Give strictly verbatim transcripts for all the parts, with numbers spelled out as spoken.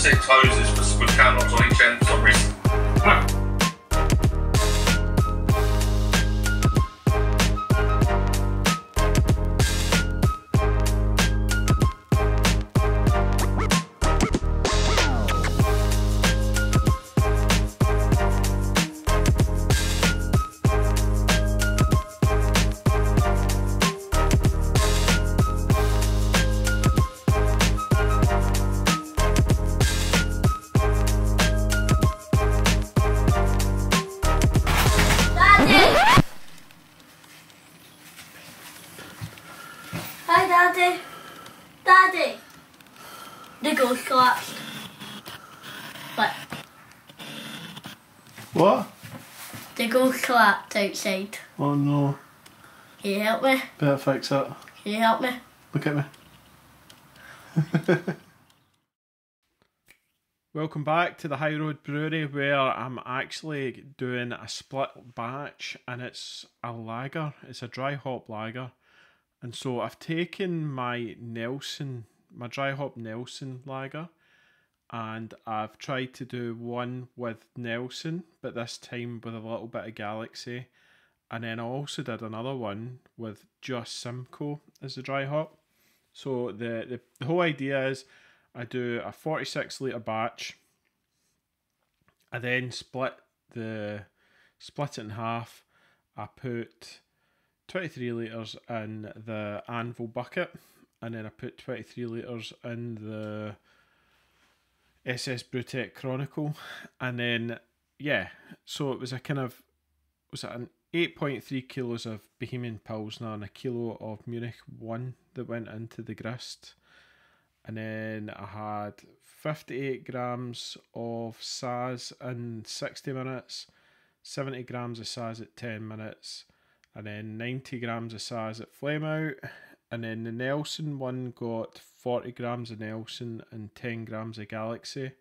six hoses with cap knobs on each end for some reason. Huh. Daddy, Daddy, the ghost collapsed. What? What? The ghost collapsed outside. Oh no. Can you help me? Better fix it. Can you help me? Look at me. Welcome back to the High Road Brewery, where I'm actually doing a split batch, and it's a lager. It's a dry hop lager. And so I've taken my Nelson, my dry hop Nelson lager, and I've tried to do one with Nelson, but this time with a little bit of Galaxy. And then I also did another one with just Simcoe as the dry hop. So the, the, the whole idea is I do a forty-six litre batch. I then split the split it in half. I put twenty-three litres in the anvil bucket, and then I put twenty-three litres in the S S BrewTech Chronicle, and then, yeah, so it was a kind of, was it an eight point three kilos of Bohemian Pilsner and a kilo of Munich one that went into the grist, and then I had fifty-eight grams of Saaz in sixty minutes, seventy grams of Saaz at ten minutes, and then ninety grams of Saaz at flame out, and then the Nelson one got forty grams of Nelson and ten grams of Galaxy,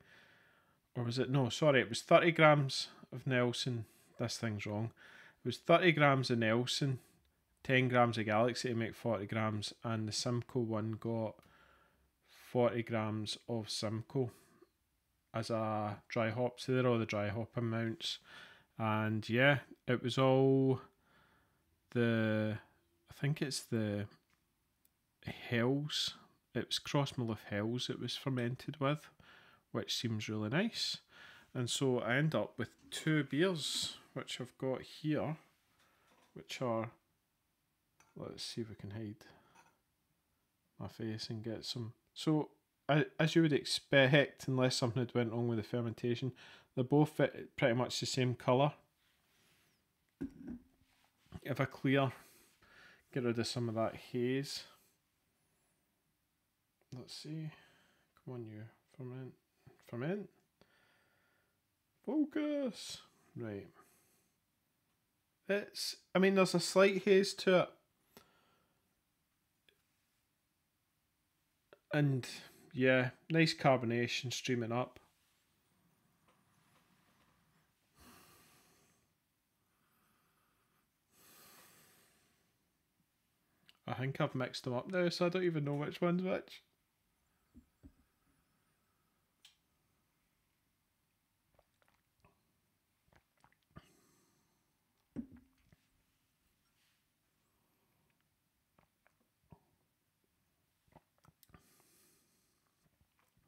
or was it, no, sorry, it was thirty grams of Nelson, this thing's wrong, it was thirty grams of Nelson, ten grams of Galaxy to make forty grams, and the Simcoe one got forty grams of Simcoe as a dry hop, so they're all the dry hop amounts, and yeah, it was all the, I think it's the Hells, it was Crossmyloof Hells it was fermented with, which seems really nice. And so I end up with two beers, which I've got here, which are, let's see if we can hide my face and get some. So as you would expect, unless something had went wrong with the fermentation, they're both pretty much the same colour. If I clear, get rid of some of that haze. Let's see. Come on, you. Ferment. Ferment. Focus. Right. It's, I mean, there's a slight haze to it. And yeah, nice carbonation streaming up. I think I've mixed them up now, so I don't even know which one's which.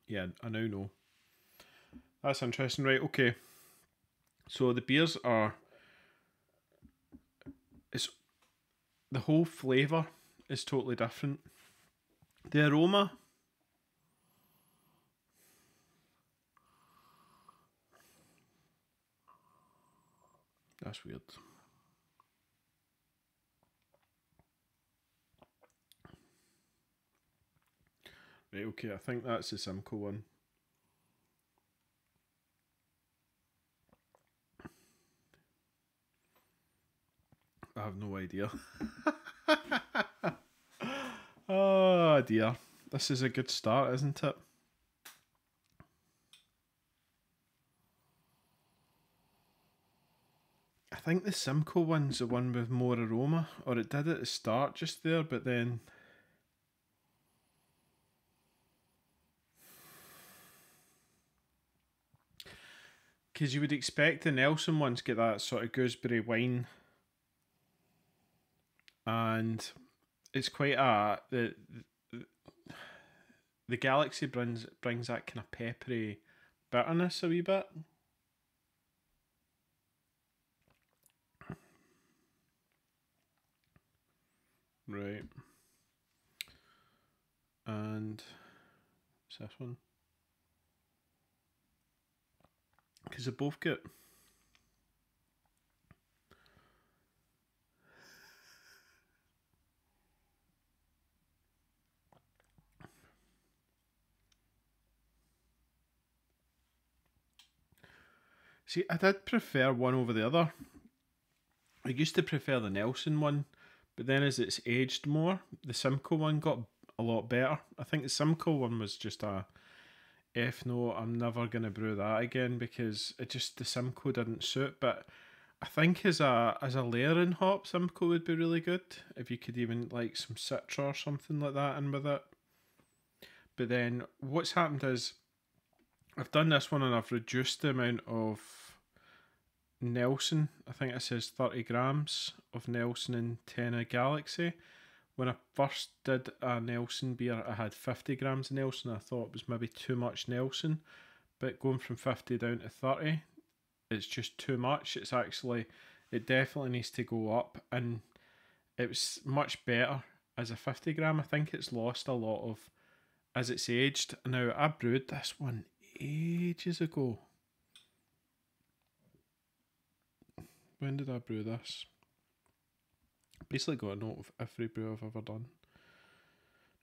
Yeah, I now know. That's interesting, right? Okay. So the beers are, it's the whole flavour is totally different. The aroma, that's weird. Right, okay, I think that's the Simcoe one. I have no idea. Oh dear, this is a good start, isn't it? I think the Simcoe one's the one with more aroma, or it did at the start just there, but then Because you would expect the Nelson ones get that sort of gooseberry wine. And it's quite a... The, the, the Galaxy brings, brings that kind of peppery bitterness a wee bit. Right. And... what's this one? Because they both get... See, I did prefer one over the other. I used to prefer the Nelson one, but then as it's aged more, the Simcoe one got a lot better. I think the Simcoe one was just a... F no, I'm never going to brew that again, because it just, the Simcoe didn't suit. But I think as a as a layering hop, Simcoe would be really good. If you could even like some Citra or something like that in with it. But then what's happened is I've done this one and I've reduced the amount of Nelson. I think it says thirty grams of Nelson and ten of Galaxy. When I first did a Nelson beer, I had fifty grams of Nelson. I thought it was maybe too much Nelson, but going from fifty down to thirty, it's just too much. It's actually, it definitely needs to go up, and it was much better as a fifty gram. I think it's lost a lot of, as it's aged. Now, I brewed this one ages ago. When did I brew this? Basically got a note of every brew I've ever done.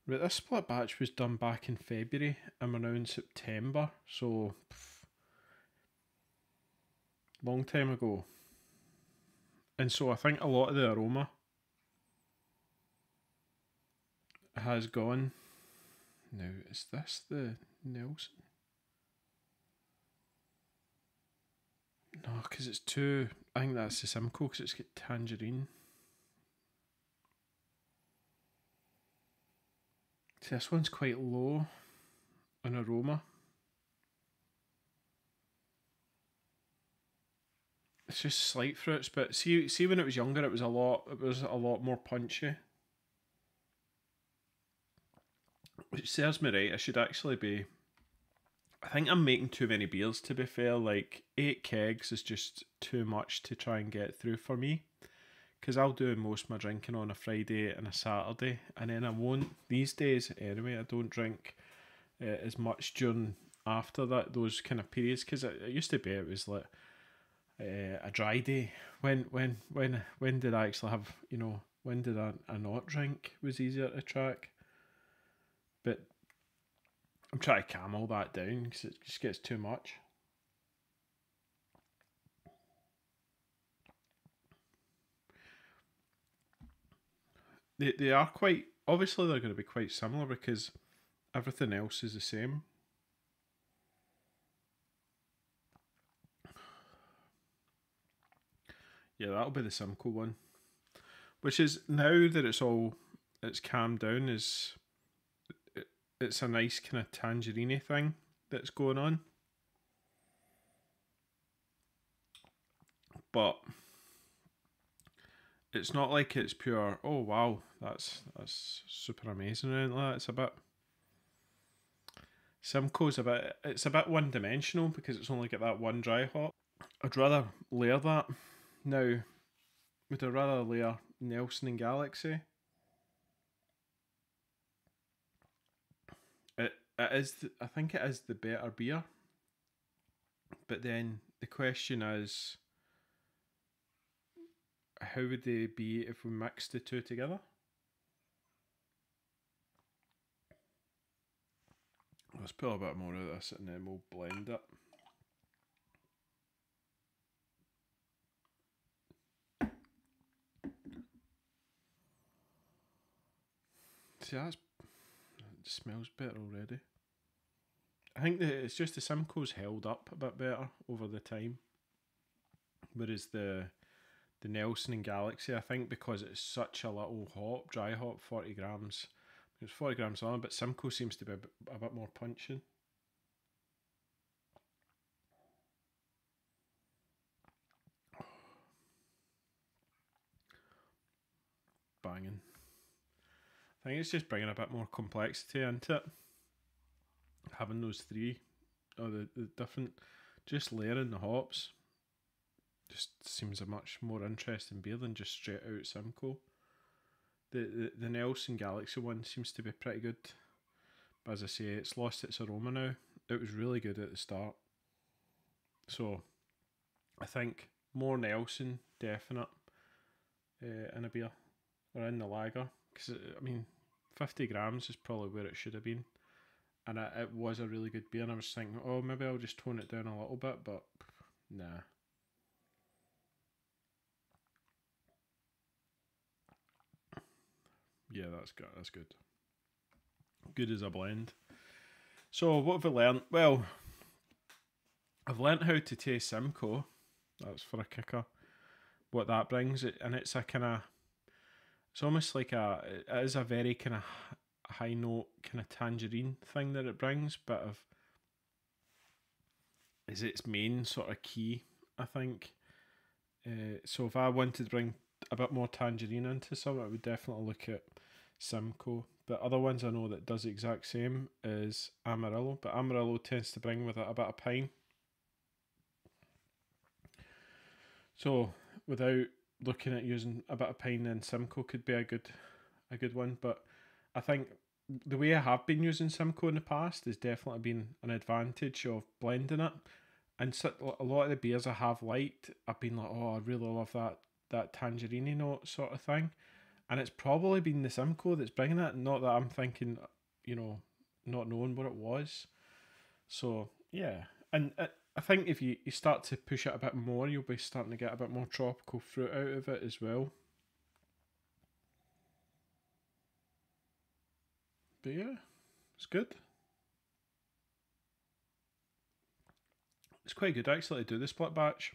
Right, this split batch was done back in February and we're now in September, so pff, long time ago. And so I think a lot of the aroma has gone. Now, is this the Nelson? No, because it's too, I think that's the Simcoe, because it's got tangerine. See, this one's quite low in aroma. It's just slight fruits, but see, see when it was younger, it was a lot. It was a lot more punchy. Which serves me right. I should actually be. I think I'm making too many beers. To be fair, like eight kegs is just too much to try and get through for me. Because I'll do most of my drinking on a Friday and a Saturday, and then I won't, these days anyway, I don't drink uh, as much during, after that, those kind of periods, because it, it used to be, it was like uh, a dry day. When, when, when, when did I actually have, you know, when did I, I not drink was easier to track, but I'm trying to calm all that down, because it just gets too much. They, they are quite, obviously they're going to be quite similar because everything else is the same. Yeah, that'll be the Simcoe one. Which is, now that it's all, it's calmed down, is it, it's a nice kind of tangerine thing that's going on. But... it's not like it's pure, oh wow, that's that's super amazing and that. It's a bit, Simcoe's a bit, it's a bit one dimensional because it's only got that one dry hop. I'd rather layer that. Now, would I rather layer Nelson and Galaxy? It, it is, the, I think it is the better beer. But then the question is, how would they be if we mixed the two together? Let's pull a bit more out of this and then we'll blend it. See, that's, it smells better already. I think that it's just the Simcoe's held up a bit better over the time. Whereas the The Nelson and Galaxy, I think, because it's such a little hop, dry hop, forty grams. It's forty grams on, but Simcoe seems to be a bit, a bit more punching. banging. I think it's just bringing a bit more complexity into it. Having those three, or the, the different, just layering the hops, just seems a much more interesting beer than just straight out Simcoe. The, the, the Nelson Galaxy one seems to be pretty good. But as I say, it's lost its aroma now. It was really good at the start. So, I think more Nelson, definite, uh, in a beer, or in the lager. Because, I mean, fifty grams is probably where it should have been. And it, it was a really good beer, and I was thinking, oh, maybe I'll just tone it down a little bit, but nah. Yeah, that's good. That's good. Good as a blend. So, what have I learned? Well, I've learnt how to taste Simcoe. That's for a kicker. What that brings, and it's a kind of, it's almost like a, it is a very kind of high note, kind of tangerine thing that it brings, but of, is its main sort of key, I think. Uh, so, if I wanted to bring a bit more tangerine into some, I would definitely look at Simcoe. But other ones I know that does the exact same is Amarillo, but Amarillo tends to bring with it a bit of pine. So without looking at using a bit of pine, then Simcoe could be a good a good one. But I think the way I have been using Simcoe in the past has definitely been an advantage of blending it. And a lot of the beers I have liked, I've been like, oh, I really love that that tangerine note sort of thing, and it's probably been the Simcoe that's bringing it, not that I'm thinking, you know, not knowing what it was. So yeah, and it, I think if you, you start to push it a bit more, you'll be starting to get a bit more tropical fruit out of it as well. But yeah, it's good. It's quite good actually to do the split batch.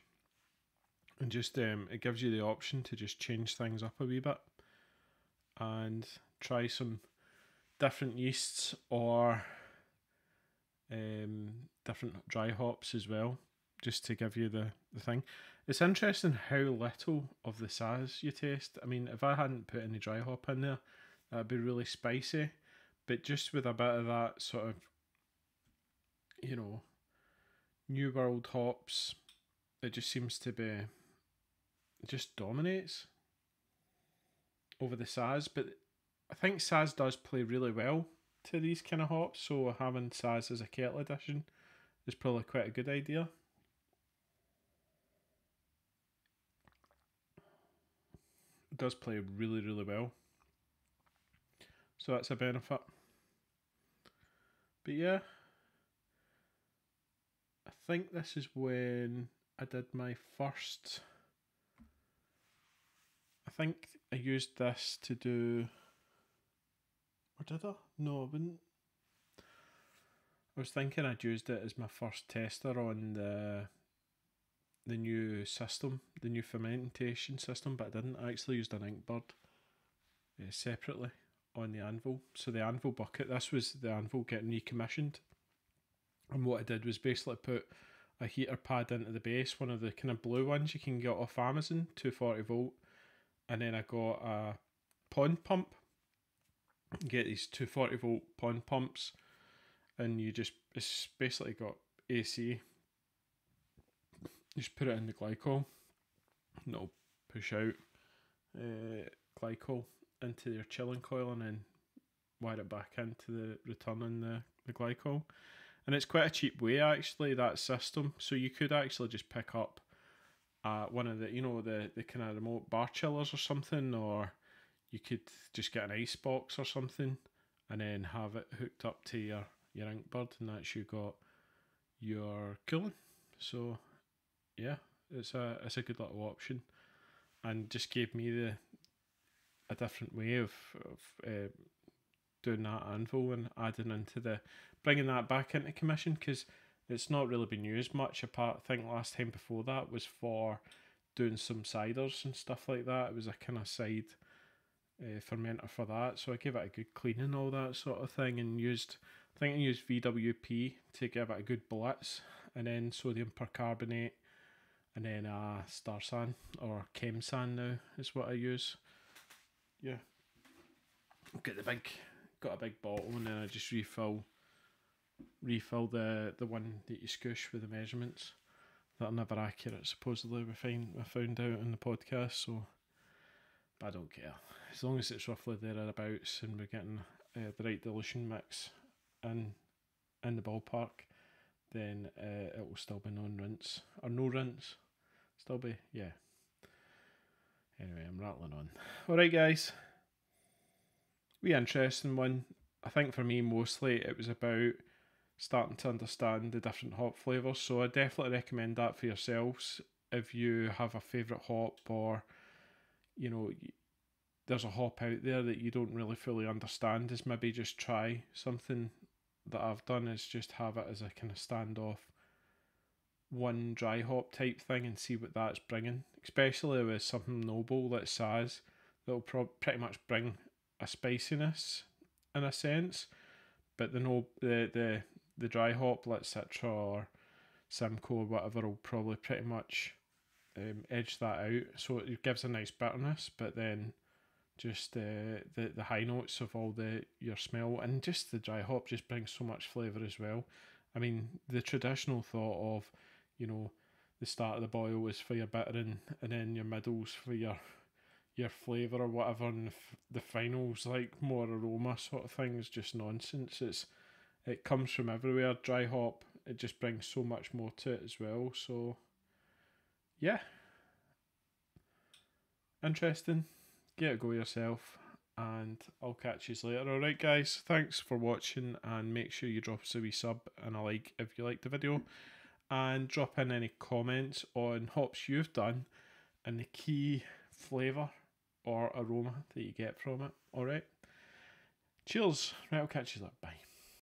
And just um, it gives you the option to just change things up a wee bit and try some different yeasts or um, different dry hops as well, just to give you the, the thing. It's interesting how little of the Saaz you taste. I mean, if I hadn't put any dry hop in there, that'd be really spicy. But just with a bit of that sort of, you know, New World hops, it just seems to be... It just dominates over the Saaz, but I think Saaz does play really well to these kind of hops, so having Saaz as a kettle edition is probably quite a good idea. It does play really, really well, so that's a benefit. But yeah, I think this is when I did my first... I think I used this to do, or did I? No, I wouldn't. I was thinking I'd used it as my first tester on the the new system, the new fermentation system, but I didn't. I actually used an Inkbird uh, separately on the Anvil. So the Anvil bucket, this was the Anvil getting recommissioned. And what I did was basically put a heater pad into the base, one of the kind of blue ones you can get off Amazon, two forty volt. And then I got a pond pump. You get these two forty volt pond pumps, and you just, it's basically got A C. You just put it in the glycol, and it'll push out uh, glycol into your chilling coil, and then wire it back into the returning the, the glycol. And it's quite a cheap way actually, that system. So you could actually just pick up Uh, one of the, you know, the, the kind of remote bar chillers or something, or you could just get an ice box or something and then have it hooked up to your, your Inkbird, and that's you got your cooling. So yeah, it's a, it's a good little option, and just gave me the a different way of, of uh, doing that Anvil and adding into the, bringing that back into commission, because it's not really been used much apart. I think last time before that was for doing some ciders and stuff like that. It was a kind of side uh, fermenter for that. So I gave it a good clean and all that sort of thing, and used, I think I used V W P to give it a good blitz, and then sodium percarbonate, and then uh, Star San, or Chem San now is what I use. yeah, get the big, got a big bottle, and then I just refill, refill the the one that you scoosh with the measurements that are never accurate. Supposedly we find we found out in the podcast, so but I don't care as long as it's roughly thereabouts and we're getting uh, the right dilution mix in in the ballpark. Then uh, it will still be non-rinse or no rinse. Still be, yeah. Anyway, I'm rattling on. All right, guys. Wee interesting one. I think for me, mostly it was about starting to understand the different hop flavours. So I definitely recommend that for yourselves. If you have a favourite hop, or you know, there's a hop out there that you don't really fully understand, is maybe just try something. That I've done is just have it as a kind of standoff one dry hop type thing and see what that's bringing, especially with something noble like Saaz that'll pro- pretty much bring a spiciness in a sense, but the no the the, the dry hop like Citra or Simcoe or whatever will probably pretty much um, edge that out, so it gives a nice bitterness, but then just uh, the the high notes of all the your smell, and just the dry hop just brings so much flavour as well. I mean, the traditional thought of, you know, the start of the boil is for your bittering, and then your middles for your your flavour or whatever, and the, f- the finals like more aroma sort of thing is just nonsense. It's it comes from everywhere. Dry hop, it just brings so much more to it as well. So yeah, interesting. Get a go yourself, and I'll catch you later. Alright guys, thanks for watching, and make sure you drop us a wee sub and a like if you liked the video, and drop in any comments on hops you've done and the key flavour or aroma that you get from it. Alright, cheers. Right, I'll catch you later. Bye.